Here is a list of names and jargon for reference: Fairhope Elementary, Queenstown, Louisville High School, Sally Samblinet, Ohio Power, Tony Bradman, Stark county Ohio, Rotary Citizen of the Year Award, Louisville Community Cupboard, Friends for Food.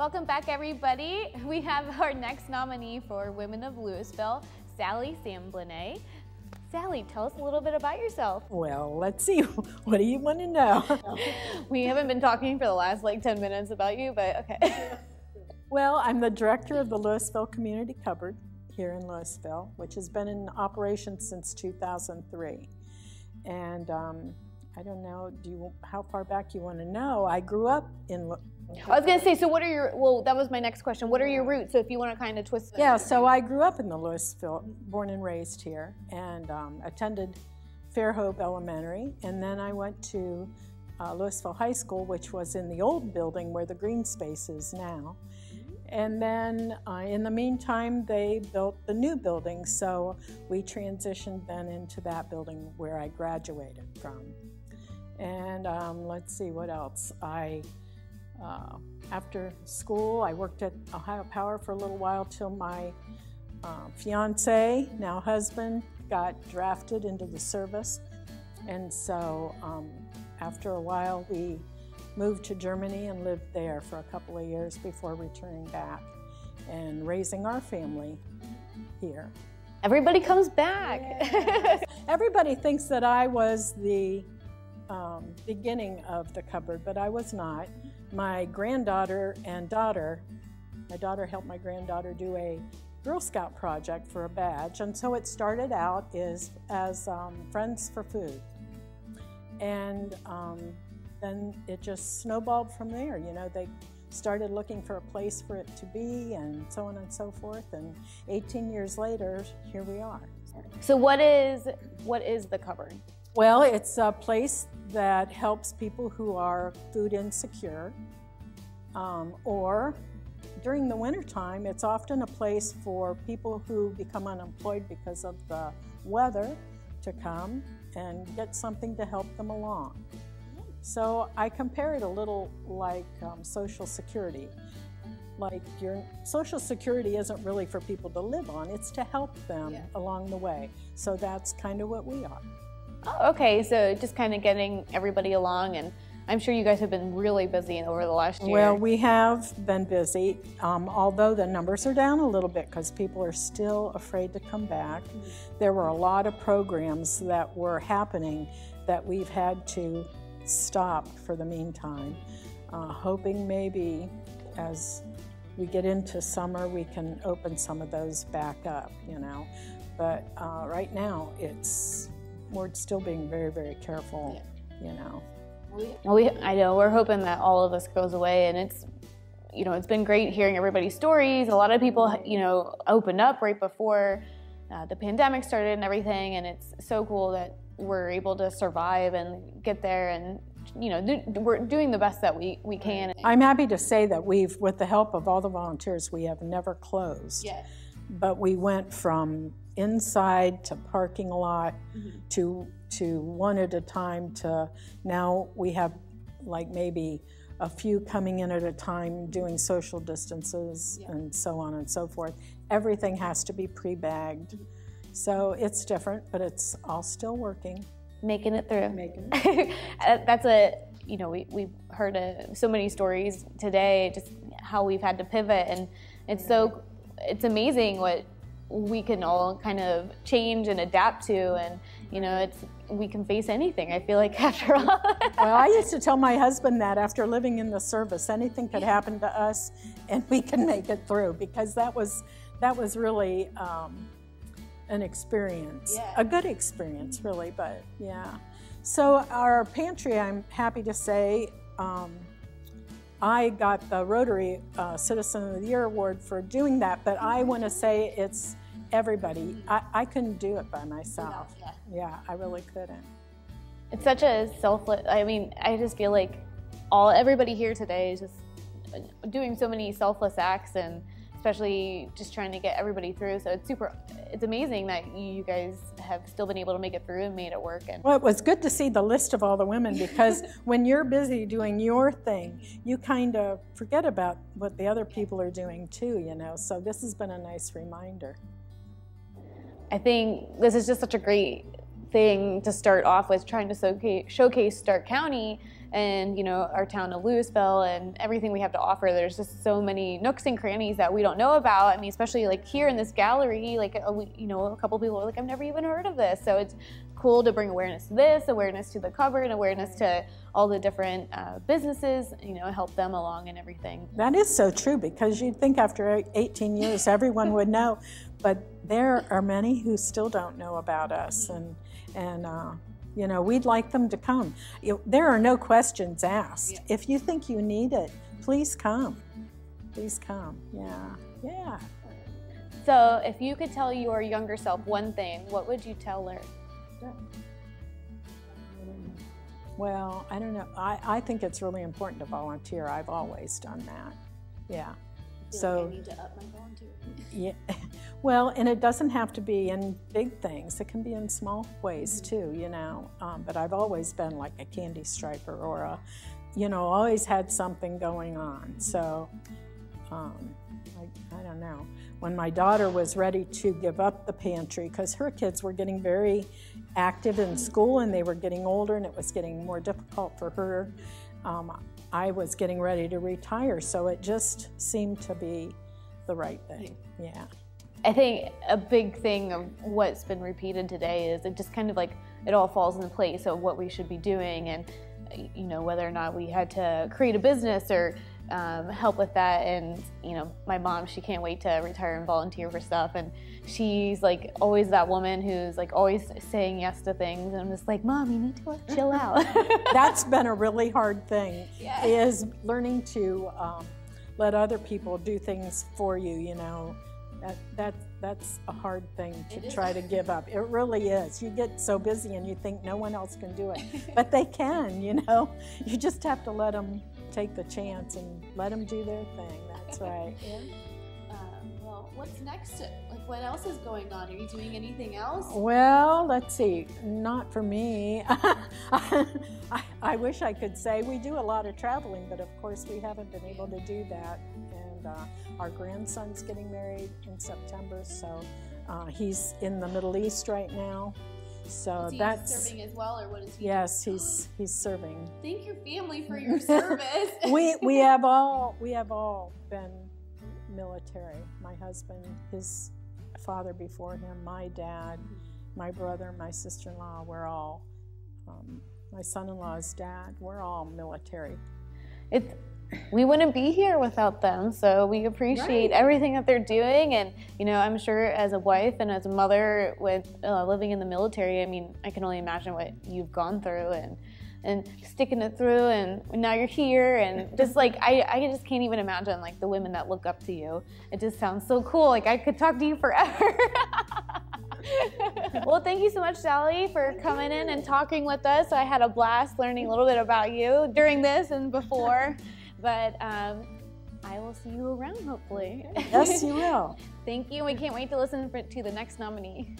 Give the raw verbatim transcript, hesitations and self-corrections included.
Welcome back, everybody. We have our next nominee for Women of Louisville, Sally Samblinet. Sally, tell us a little bit about yourself. Well, let's see. What do you want to know? We haven't been talking for the last like ten minutes about you, but okay. Well, I'm the director of the Louisville Community Cupboard here in Louisville, which has been in operation since two thousand three. And um, I don't know, do you, how far back you want to know? I grew up in. I was going to say, so what are your, well, that was my next question. What are your roots? So if you want to kind of twist. Yeah, so I grew up in the Louisville, born and raised here, and um, attended Fairhope Elementary. And then I went to uh, Louisville High School, which was in the old building where the green space is now. And then uh, in the meantime, they built the new building. So we transitioned then into that building where I graduated from. And um, let's see, what else? I. Uh, after school, I worked at Ohio Power for a little while till my uh, fiance, now husband, got drafted into the service. And so um, after a while, we moved to Germany and lived there for a couple of years before returning back and raising our family here. Everybody comes back. Yeah. Everybody thinks that I was the um, beginning of the cupboard, but I was not. My granddaughter and daughter, my daughter helped my granddaughter do a Girl Scout project for a badge, and so it started out is, as um, Friends for Food. And um, then it just snowballed from there. You know, they started looking for a place for it to be, and so on and so forth, and eighteen years later, here we are. So what is, what is the cupboard? Well, it's a place that helps people who are food insecure, um, or during the wintertime, it's often a place for people who become unemployed because of the weather to come and get something to help them along. So I compare it a little like um, Social Security. Like your Social Security isn't really for people to live on, it's to help them yeah. along the way. So that's kind of what we are. Oh, okay, so just kind of getting everybody along, and I'm sure you guys have been really busy over the last year. Well, we have been busy, um, although the numbers are down a little bit because people are still afraid to come back. There were a lot of programs that were happening that we've had to stop for the meantime, uh, hoping maybe as we get into summer we can open some of those back up, you know. But uh, right now it's... we're still being very, very careful, yeah. you know. Well, we, I know, we're hoping that all of this goes away, and it's, you know, it's been great hearing everybody's stories. A lot of people, you know, opened up right before uh, the pandemic started and everything, and it's so cool that we're able to survive and get there, and, you know, do, we're doing the best that we, we can. I'm happy to say that we've, with the help of all the volunteers, we have never closed. Yes. But we went from inside to parking lot mm-hmm. to to one at a time to now we have like maybe a few coming in at a time doing social distances yeah. and so on and so forth. Everything has to be pre-bagged. Mm-hmm. So it's different, but it's all still working. Making it through. Making it through. That's a, you know, we, we've heard a, so many stories today, just how we've had to pivot, and it's so it's amazing what we can all kind of change and adapt to, and you know, it's we can face anything, I feel like, after all. Well, I used to tell my husband that after living in the service, anything could happen to us and we can make it through, because that was that was really um, an experience, yeah. a good experience really, but yeah. So our pantry, I'm happy to say, um, I got the Rotary uh, Citizen of the Year Award for doing that, but I want to say it's everybody. I, I couldn't do it by myself. Yeah, yeah. yeah, I really couldn't. It's such a selfless, I mean, I just feel like all everybody here today is just doing so many selfless acts, and especially just trying to get everybody through. So it's super, it's amazing that you guys have still been able to make it through and made it work. And well, it was good to see the list of all the women, because when you're busy doing your thing, you kind of forget about what the other people are doing too, you know. So this has been a nice reminder. I think this is just such a great thing to start off with, trying to showcase Stark County and, you know, our town of Louisville and everything we have to offer. There's just so many nooks and crannies that we don't know about. I mean, especially like here in this gallery, like, you know, a couple people are like, I've never even heard of this. So it's cool to bring awareness to this, awareness to the cupboard, awareness to all the different uh, businesses, you know, help them along and everything. That is so true, because you'd think after eighteen years everyone would know, but there are many who still don't know about us, and, and uh, you know, we'd like them to come. You, there are no questions asked. Yeah. If you think you need it, please come. Please come, yeah, yeah. So if you could tell your younger self one thing, what would you tell her? Well, I don't know. I, I think it's really important to volunteer. I've always done that. Yeah. I feel so like I need to up my volunteering. Yeah. Well, and it doesn't have to be in big things. It can be in small ways too, you know. Um, but I've always been like a candy striper or a, you know, always had something going on. So, um, I, I don't know. When my daughter was ready to give up the pantry, because her kids were getting very active in school and they were getting older and it was getting more difficult for her, um, I was getting ready to retire, so it just seemed to be the right thing, yeah. I think a big thing of what's been repeated today is it just kind of like, it all falls into place of what we should be doing, and, you know, whether or not we had to create a business or Um, help with that. And, you know, my mom, she can't wait to retire and volunteer for stuff, and she's like always that woman who's like always saying yes to things, and I'm just like, Mom, you need to like, chill out. That's been a really hard thing, yeah. Is learning to um, let other people do things for you, you know. That, that, that's a hard thing to try to give up. It really is. You get so busy and you think no one else can do it. But they can, you know. You just have to let them take the chance and let them do their thing. That's right. Yeah. Um, well, what's next? Like, what else is going on? Are you doing anything else? Well, let's see. Not for me. I, I wish I could say we do a lot of traveling, but of course we haven't been able to do that. And uh, our grandson's getting married in September, so uh, he's in the Middle East right now. So is he that's serving as well, or what is he? Yes, doing? he's he's serving. Thank your family for your service. we we have all we have all been military. My husband, his father before him, my dad, my brother, my sister-in-law. We're all um, my son-in-law's dad. We're all military. It's. We wouldn't be here without them, so we appreciate right. everything that they're doing. And, you know, I'm sure as a wife and as a mother with uh, living in the military, I mean, I can only imagine what you've gone through and and sticking it through, and now you're here, and just like, I, I just can't even imagine like the women that look up to you. It just sounds so cool. Like, I could talk to you forever. Well, thank you so much, Sally, for coming in and talking with us. I had a blast learning a little bit about you during this and before. But um, I will see you around, hopefully. Yes, you will. Thank you. We can't wait to listen for, to the next nominee.